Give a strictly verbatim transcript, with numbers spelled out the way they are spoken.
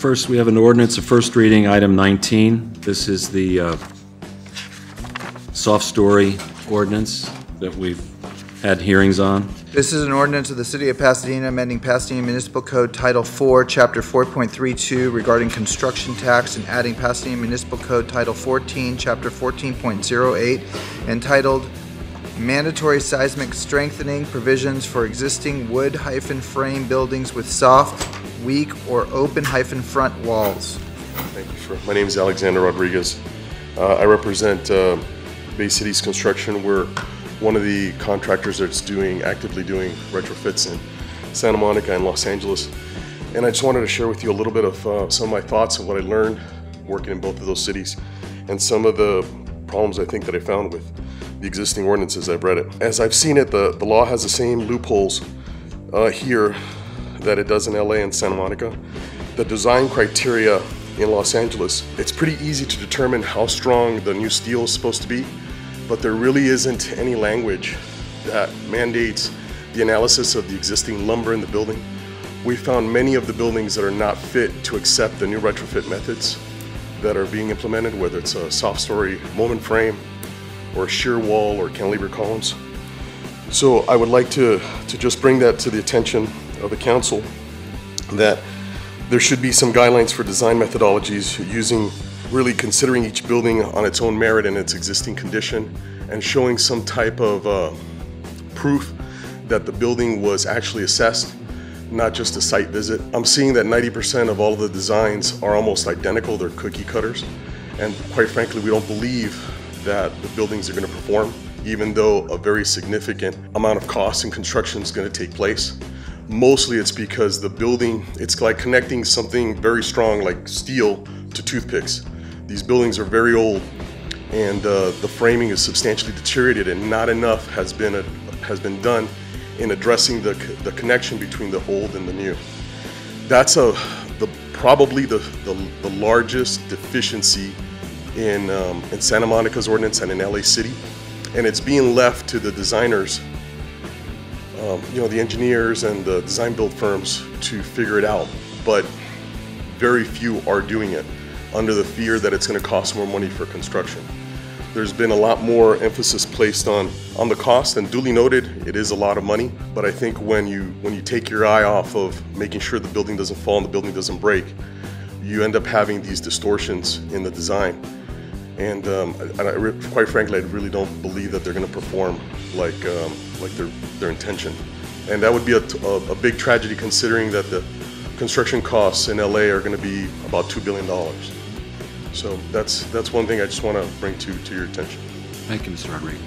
First, we have an ordinance of first reading, item nineteen. This is the uh, soft story ordinance that we've had hearings on. This is an ordinance of the City of Pasadena amending Pasadena Municipal Code Title four, Chapter four point three two regarding construction tax and adding Pasadena Municipal Code Title fourteen, Chapter fourteen point oh eight entitled Mandatory Seismic Strengthening Provisions for Existing Wood Hyphen Frame Buildings with Soft, Weak, or Open Hyphen Front Walls. Thank you. For, my name is Alexander Rodriguez. Uh, I represent uh, Bay Cities Construction. We're one of the contractors that's doing, actively doing retrofits in Santa Monica and Los Angeles. And I just wanted to share with you a little bit of uh, some of my thoughts and what I learned working in both of those cities and some of the problems I think that I found with the existing ordinances. I've read it. As I've seen it, the, the law has the same loopholes uh, here that it does in L A and Santa Monica. The design criteria in Los Angeles, it's pretty easy to determine how strong the new steel is supposed to be, but there really isn't any language that mandates the analysis of the existing lumber in the building. We found many of the buildings that are not fit to accept the new retrofit methods that are being implemented, whether it's a soft story moment frame or a shear wall or cantilever columns. So I would like to, to just bring that to the attention of the council that there should be some guidelines for design methodologies using really considering each building on its own merit and its existing condition and showing some type of uh, proof that the building was actually assessed, not just a site visit. I'm seeing that ninety percent of all of the designs are almost identical, they're cookie cutters. And quite frankly, we don't believe that the buildings are gonna perform, even though a very significant amount of cost and construction is gonna take place. Mostly it's because the building, it's like connecting something very strong like steel to toothpicks. These buildings are very old and uh, the framing is substantially deteriorated and not enough has been, a, has been done in addressing the, the connection between the old and the new. That's a, the, probably the, the, the largest deficiency in, um, in Santa Monica's ordinance and in L A City, and it's being left to the designers, um, you know, the engineers and the design build firms to figure it out, but very few are doing it, under the fear that it's going to cost more money for construction. There's been a lot more emphasis placed on, on the cost, and duly noted, it is a lot of money, but I think when you, when you take your eye off of making sure the building doesn't fall and the building doesn't break, you end up having these distortions in the design. And um, I, I, quite frankly, I really don't believe that they're going to perform like, um, like their, their intention. And that would be a, a, a big tragedy considering that the construction costs in L A are going to be about two billion dollars. So that's, that's one thing I just want to bring to, to your attention. Thank you, Mister Rodriguez.